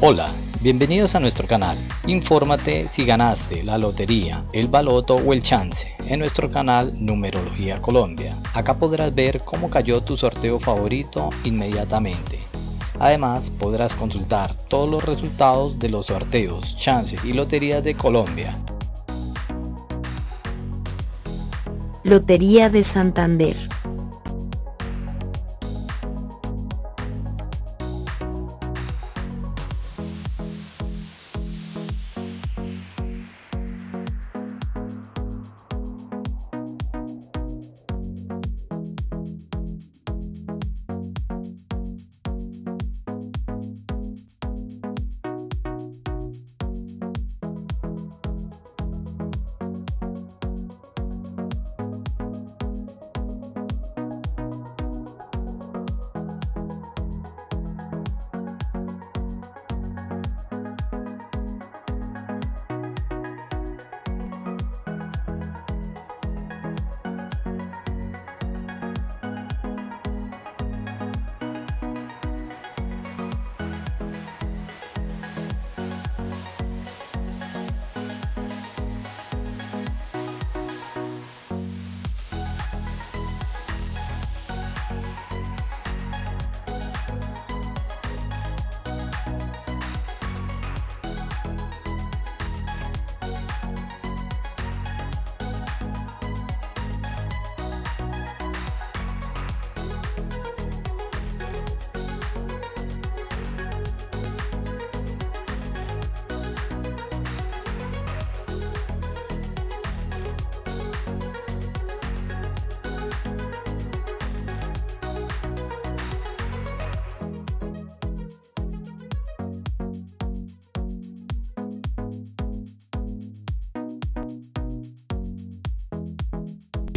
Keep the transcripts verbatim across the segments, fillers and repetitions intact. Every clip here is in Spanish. Hola, bienvenidos a nuestro canal. Infórmate si ganaste la lotería, el baloto o el chance en nuestro canal Numerología Colombia. Acá podrás ver cómo cayó tu sorteo favorito inmediatamente. Además, podrás consultar todos los resultados de los sorteos, chances y loterías de Colombia. Lotería de Santander.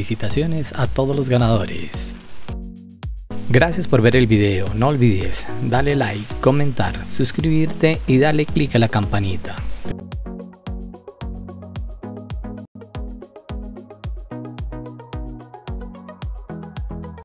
Felicitaciones a todos los ganadores. Gracias por ver el video. No olvides darle like, comentar, suscribirte y darle clic a la campanita.